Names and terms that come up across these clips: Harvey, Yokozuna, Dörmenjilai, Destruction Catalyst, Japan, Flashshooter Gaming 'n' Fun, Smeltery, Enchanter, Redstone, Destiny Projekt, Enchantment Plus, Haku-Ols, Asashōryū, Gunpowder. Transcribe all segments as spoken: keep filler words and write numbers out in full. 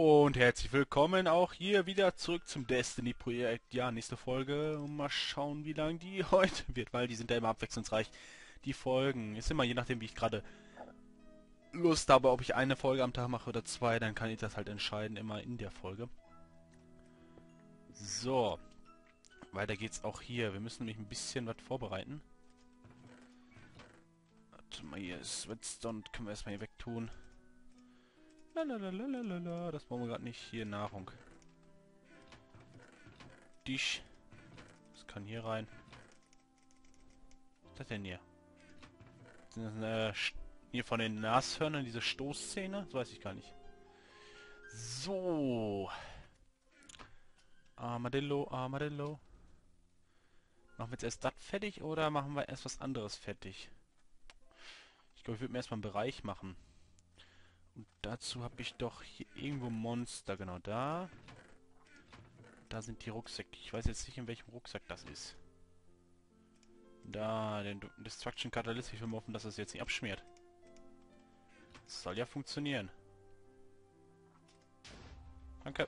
Und herzlich willkommen auch hier wieder zurück zum Destiny Projekt. Ja, nächste Folge. Mal schauen, wie lang die heute wird, weil die sind ja immer abwechslungsreich. Die Folgen. Ist immer je nachdem, wie ich gerade Lust habe, ob ich eine Folge am Tag mache oder zwei, dann kann ich das halt entscheiden, immer in der Folge. So. Weiter geht's auch hier. Wir müssen nämlich ein bisschen was vorbereiten. Warte mal, hier ist Redstone. Können wir erstmal hier wegtun. Lalalala, das brauchen wir gerade nicht. Hier Nahrung. Dich. Das kann hier rein. Was ist das denn hier? Sind das eine, hier von den Nashörnern diese Stoßzähne? Das weiß ich gar nicht. So. Armadillo, Armadillo. Machen wir jetzt erst das fertig oder machen wir erst was anderes fertig? Ich glaube, ich würde mir erstmal einen Bereich machen. Und dazu habe ich doch hier irgendwo Monster, genau da. Da sind die Rucksäcke. Ich weiß jetzt nicht, in welchem Rucksack das ist. Da, den Destruction Catalyst. Ich will mal hoffen, dass das jetzt nicht abschmiert. Das soll ja funktionieren. Danke.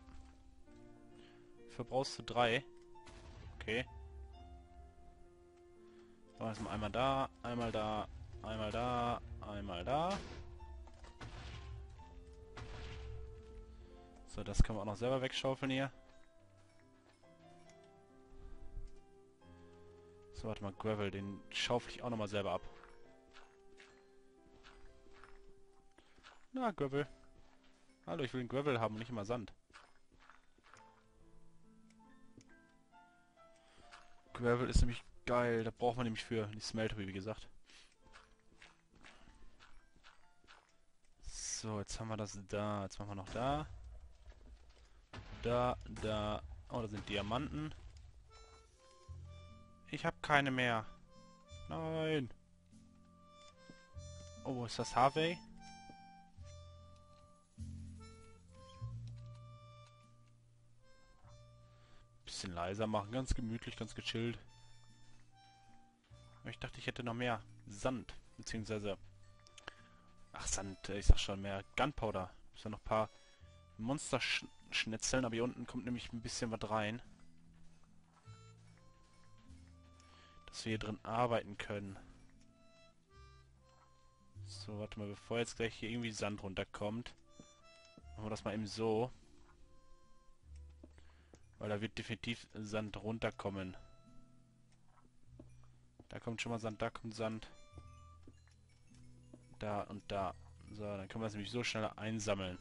Dafür brauchst du drei. Okay. So, erstmal einmal da, einmal da, einmal da, einmal da. So, das können wir auch noch selber wegschaufeln hier. So, warte mal, Gravel, den schaufel ich auch nochmal selber ab. Na, Gravel. Hallo, ich will den Gravel haben und nicht immer Sand. Gravel ist nämlich geil, da braucht man nämlich für die Smeltery, wie gesagt. So, jetzt haben wir das da, jetzt machen wir noch da. Da, da. Oh, da sind Diamanten. Ich habe keine mehr. Nein. Oh, ist das Harvey? Bisschen leiser machen, ganz gemütlich, ganz gechillt. Ich dachte, ich hätte noch mehr Sand, beziehungsweise... Ach, Sand, ich sag schon, mehr Gunpowder. Ist ja noch ein paar Monster... Schnitzeln, aber hier unten kommt nämlich ein bisschen was rein. Dass wir hier drin arbeiten können. So, warte mal, bevor jetzt gleich hier irgendwie Sand runterkommt, machen wir das mal eben so. Weil da wird definitiv Sand runterkommen. Da kommt schon mal Sand, da kommt Sand. Da und da. So, dann können wir das nämlich so schneller einsammeln.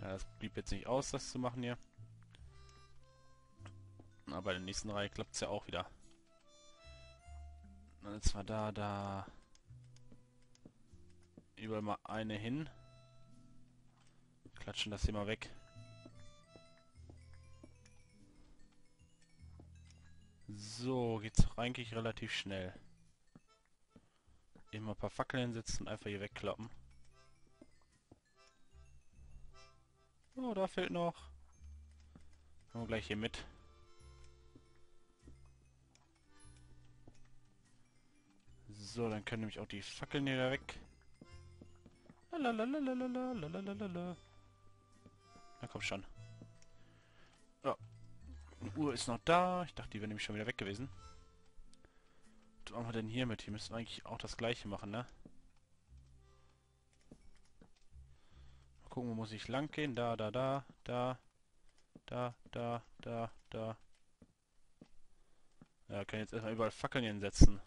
Ja, das blieb jetzt nicht aus, das zu machen hier. Aber in der nächsten Reihe klappt es ja auch wieder. Und jetzt war da, da... Überall mal eine hin. Klatschen das hier mal weg. So, geht's eigentlich relativ schnell. Immer ein paar Fackeln hinsetzen und einfach hier wegklappen. Oh, da fehlt noch. Machen wir gleich hier mit. So, dann können nämlich auch die Fackeln hier weg. Lalalalalalala. Na komm schon. Ja. Die Uhr ist noch da. Ich dachte, die wäre nämlich schon wieder weg gewesen. Was machen wir denn hier mit? Hier müssen wir eigentlich auch das gleiche machen, ne? Gucken, wo muss ich lang gehen? Da, da, da, da, da, da, da, da. Ja, kann jetzt erstmal überall Fackeln hinsetzen.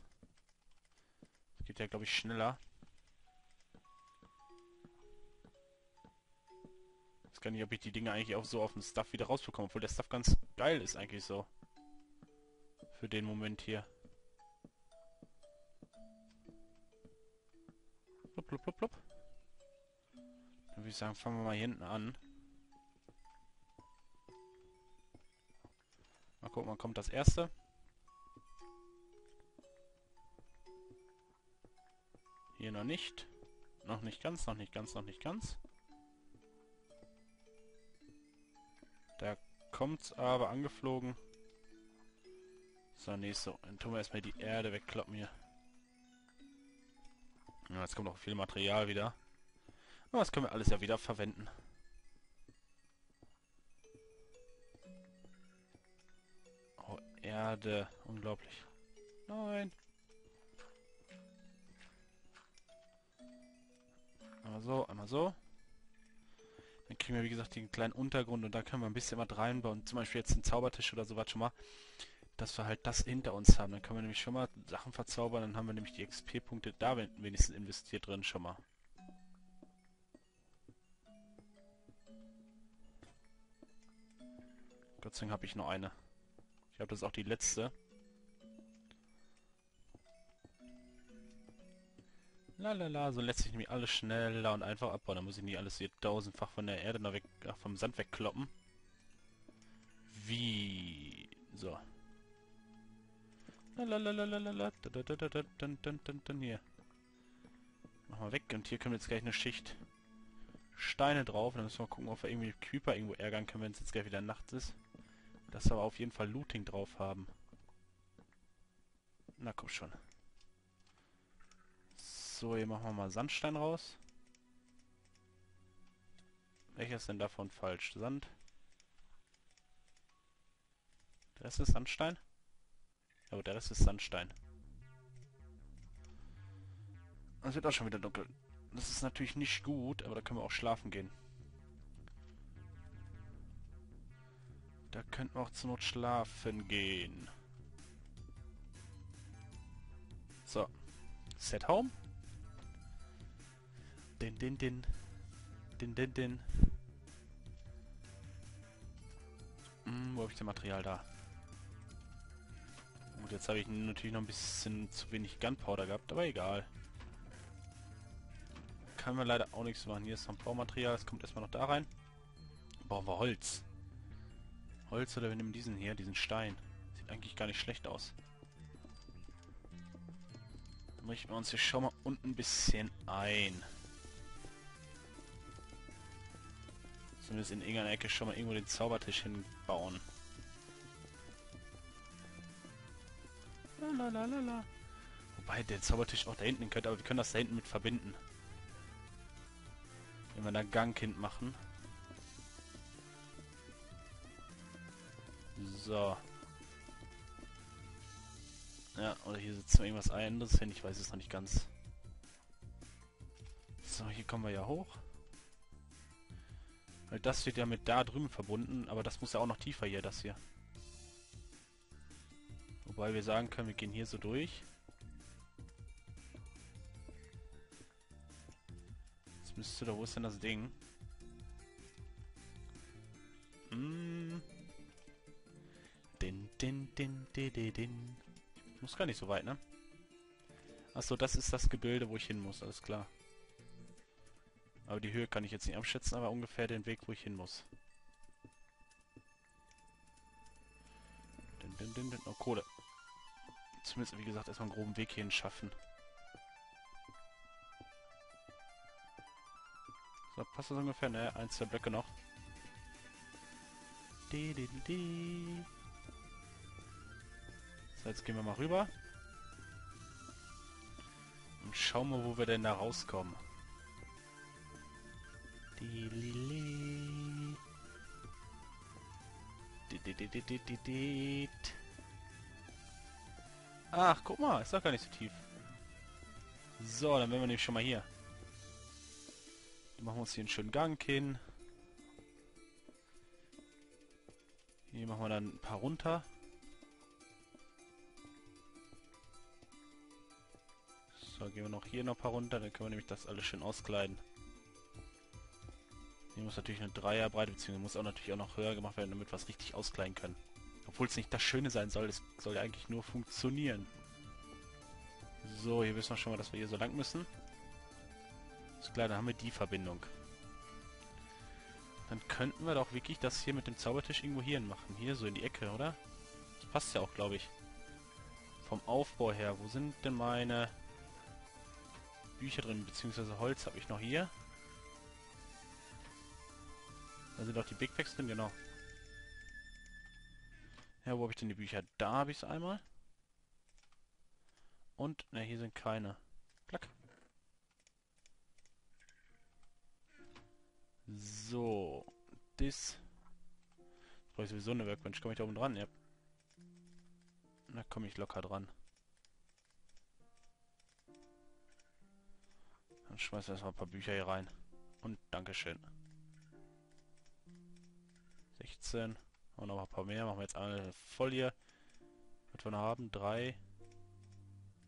Das geht ja, glaube ich, schneller. Ich weiß gar nicht, ob ich die Dinge eigentlich auch so auf dem Stuff wieder rausbekomme, obwohl der Stuff ganz geil ist eigentlich so. Für den Moment hier. Plupp, plupp, plupp, plupp. Dann würde ich sagen, fangen wir mal hier hinten an. Mal gucken, wann kommt das erste. Hier noch nicht. Noch nicht ganz, noch nicht ganz, noch nicht ganz. Da kommt's aber angeflogen. So, nächste. Dann tun wir erstmal die Erde wegklappen hier. Ja, jetzt kommt auch viel Material wieder. Aber das können wir alles ja wieder verwenden. Oh, Erde. Unglaublich. Nein. Einmal so, einmal so. Dann kriegen wir, wie gesagt, den kleinen Untergrund und da können wir ein bisschen was reinbauen. Zum Beispiel jetzt einen Zaubertisch oder sowas schon mal, dass wir halt das hinter uns haben. Dann können wir nämlich schon mal Sachen verzaubern. Dann haben wir nämlich die X P-Punkte da wenigstens investiert drin schon mal. Gott sei Dank habe ich noch eine. Ich glaube, das ist auch die letzte. Lalala, so lässt sich nämlich alles schneller und einfach abbauen. Da muss ich nicht alles hier tausendfach von der Erde noch weg, ach, vom Sand wegkloppen. Wie? So. Lalalala, hier. Mach mal weg und hier können wir jetzt gleich eine Schicht Steine drauf. Dann müssen wir mal gucken, ob wir irgendwie Creeper irgendwo ärgern können, wenn es jetzt gleich wieder nachts ist. Dass wir aber auf jeden Fall Looting drauf haben. Na komm schon. So, hier machen wir mal Sandstein raus. Welcher ist denn davon falsch? Sand. Der Rest ist Sandstein? Ja, der Rest ist Sandstein. Es wird auch schon wieder dunkel. Das ist natürlich nicht gut, aber da können wir auch schlafen gehen. Da könnten wir auch zur Not schlafen gehen. So. Set Home. Din, din, din. Din, din, din. Hm, wo habe ich denn Material da? Gut, jetzt habe ich natürlich noch ein bisschen zu wenig Gunpowder gehabt, aber egal. Kann man leider auch nichts machen. Hier ist noch ein Baumaterial, das kommt erstmal noch da rein. Brauchen wir Holz. Holz oder wir nehmen diesen hier, diesen Stein. Sieht eigentlich gar nicht schlecht aus. Dann richten wir uns hier schon mal unten ein bisschen ein. Zumindest in irgendeiner Ecke schon mal irgendwo den Zaubertisch hinbauen. Lalalala. Wobei der Zaubertisch auch da hinten könnte, aber wir können das da hinten mit verbinden. Wenn wir da einen Gang hin machen. So. Ja, oder hier sitzen wir irgendwas anderes hin, ich weiß es noch nicht ganz. So, hier kommen wir ja hoch. Weil das wird ja mit da drüben verbunden, aber das muss ja auch noch tiefer hier, das hier. Wobei wir sagen können, wir gehen hier so durch. Jetzt müsste da, wo ist denn das Ding? Mm. Din, din, din, din, din, din. Ich muss gar nicht so weit, ne? Achso, das ist das Gebilde, wo ich hin muss, alles klar. Aber die Höhe kann ich jetzt nicht abschätzen, aber ungefähr den Weg, wo ich hin muss. Din, din, din, din. Oh, Kohle. Zumindest, wie gesagt, erstmal einen groben Weg hierhin schaffen. So, passt das ungefähr? Ne, eins der Blöcke noch. Di, di, di. So, jetzt gehen wir mal rüber. Und schauen wir, wo wir denn da rauskommen. Ach, guck mal, ist doch gar nicht so tief. So, dann wären wir nämlich schon mal hier. Dann machen wir uns hier einen schönen Gang hin. Hier machen wir dann ein paar runter. So, gehen wir noch hier noch ein paar runter, dann können wir nämlich das alles schön auskleiden. Hier muss natürlich eine Dreierbreite, beziehungsweise muss auch natürlich auch noch höher gemacht werden, damit wir es richtig auskleiden können. Obwohl es nicht das Schöne sein soll, es soll ja eigentlich nur funktionieren. So, hier wissen wir schon mal, dass wir hier so lang müssen. Ist klar, dann haben wir die Verbindung. Dann könnten wir doch wirklich das hier mit dem Zaubertisch irgendwo hier machen. Hier so in die Ecke, oder? Das passt ja auch, glaube ich. Vom Aufbau her, wo sind denn meine Bücher drin, beziehungsweise Holz habe ich noch hier. Da sind auch die Big Packs drin, genau. Ja, wo habe ich denn die Bücher? Da habe ich es einmal. Und, ne, hier sind keine. Klack. So. Das. Jetzt brauche ich sowieso eine Workbench. Komme ich da oben dran? Ja. Da komme ich locker dran. Dann schmeißen wir erstmal ein paar Bücher hier rein. Und Dankeschön. sechzehn. Und noch ein paar mehr. Machen wir jetzt alle voll hier. Was wir noch haben? drei.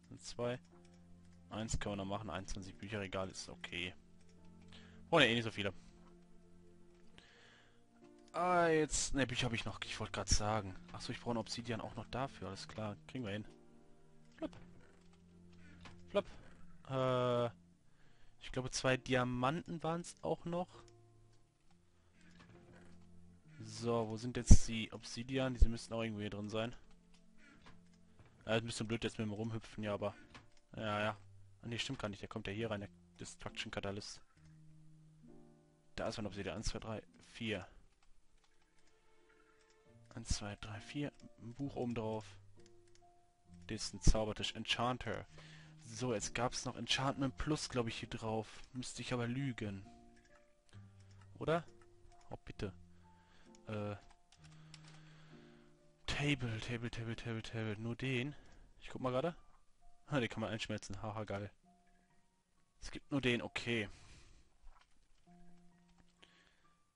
Und zwei. eins können wir noch machen. einundzwanzig Bücherregal ist okay. Oh ne, eh nicht so viele. Ah, jetzt... Ne, Bücher habe ich noch. Ich wollte gerade sagen. Achso, ich brauche einen Obsidian auch noch dafür. Alles klar. Kriegen wir hin. Flop. Flop. Äh... Ich glaube, zwei Diamanten waren es auch noch. So, wo sind jetzt die Obsidian? Diese müssten auch irgendwie hier drin sein. Ja, das ist ein bisschen blöd jetzt mit dem Rumhüpfen, ja, aber... Ja, ja. Ne, stimmt gar nicht. Der kommt ja hier rein, der Destruction Catalyst. Da ist man Obsidian. eins, zwei, drei, vier. eins, zwei, drei, vier. Ein Buch oben drauf. Das ist ein Zaubertisch. Enchanter. So, jetzt gab es noch Enchantment Plus, glaube ich, hier drauf. Müsste ich aber lügen. Oder? Oh, bitte. Äh. Table, Table, Table, Table, Table. Nur den. Ich guck mal gerade. Ha, den kann man einschmelzen. Haha, geil. Es gibt nur den, okay.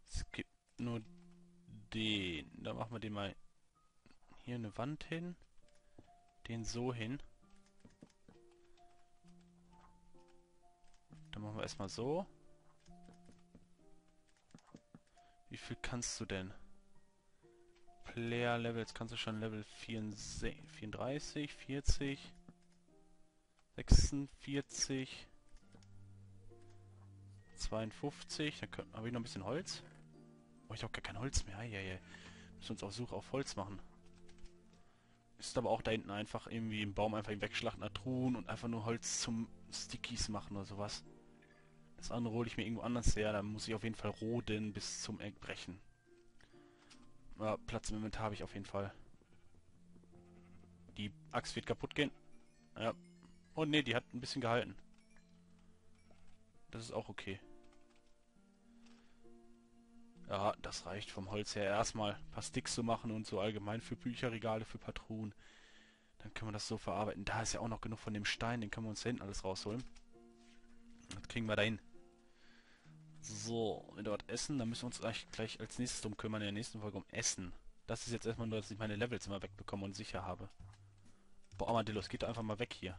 Es gibt nur den. Da machen wir den mal hier eine Wand hin. Den so hin. Dann machen wir erstmal so. Wie viel kannst du denn? Player Level, jetzt kannst du schon Level vierunddreißig, vierzig, sechsundvierzig, zweiundfünfzig. Dann habe ich noch ein bisschen Holz. Oh, ich habe gar kein Holz mehr. Eieiei. Müssen uns auch Suche auf Holz machen. Ist aber auch da hinten einfach irgendwie im Baum einfach wegschlachten, Truhen und einfach nur Holz zum Stickies machen oder sowas. Das andere hole ich mir irgendwo anders her, dann muss ich auf jeden Fall roden bis zum Erbrechen. Ja, Platz im Inventar habe ich auf jeden Fall. Die Axt wird kaputt gehen. Ja. Oh ne, die hat ein bisschen gehalten. Das ist auch okay. Ja, das reicht vom Holz her erstmal. Ein paar Sticks zu machen und so allgemein für Bücherregale, für Patronen. Dann können wir das so verarbeiten. Da ist ja auch noch genug von dem Stein, den können wir uns da hinten alles rausholen. Das kriegen wir dahin. So, wenn wir dort essen, dann müssen wir uns gleich, gleich als nächstes drum kümmern in der nächsten Folge um Essen. Das ist jetzt erstmal nur, dass ich meine Levels immer wegbekomme und sicher habe. Boah, Armadillos, geht einfach mal weg hier.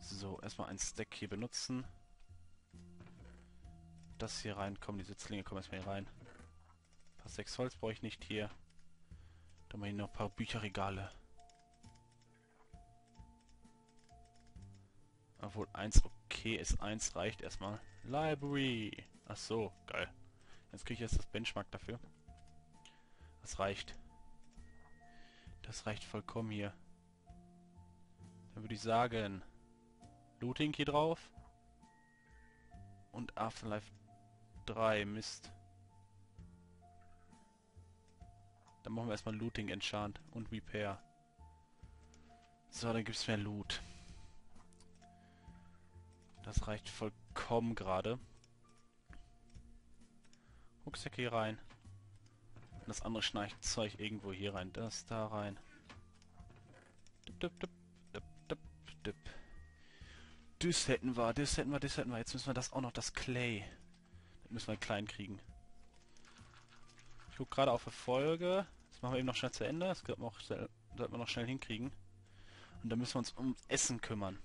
So, erstmal ein Stack hier benutzen. Das hier reinkommen, die Sitzlinge kommen erstmal hier rein. Ein paar sechs Holz brauche ich nicht hier. Dann mal hier noch ein paar Bücherregale. Obwohl eins okay ist, eins reicht erstmal. Library. Ach so, geil. Jetzt kriege ich jetzt das Benchmark dafür. Das reicht. Das reicht vollkommen hier. Dann würde ich sagen, Looting hier drauf. Und Afterlife drei, Mist. Dann machen wir erstmal Looting, Enchant und Repair. So, dann gibt es mehr Loot. Das reicht vollkommen gerade. Rucksack hier rein. Und das andere Schnarchzeug irgendwo hier rein. Das da rein. Dip, dip, dip, dip, dip, dip. Das hätten wir, das hätten wir, das hätten wir. Jetzt müssen wir das auch noch, das Clay. Das müssen wir klein kriegen. Ich gucke gerade auf Erfolge. Das machen wir eben noch schnell zu Ende. Das sollten wir noch schnell hinkriegen. Und dann müssen wir uns um Essen kümmern.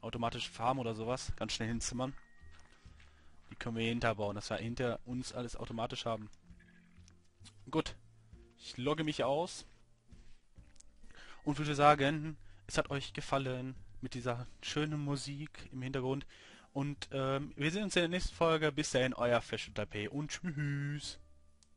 Automatisch Farm oder sowas. Ganz schnell hinzimmern. Die können wir hier hinterbauen, dass wir hinter uns alles automatisch haben. Gut. Ich logge mich aus. Und würde sagen, es hat euch gefallen. Mit dieser schönen Musik im Hintergrund. Und ähm, wir sehen uns in der nächsten Folge. Bis dahin, euer Flashshooter und tschüss.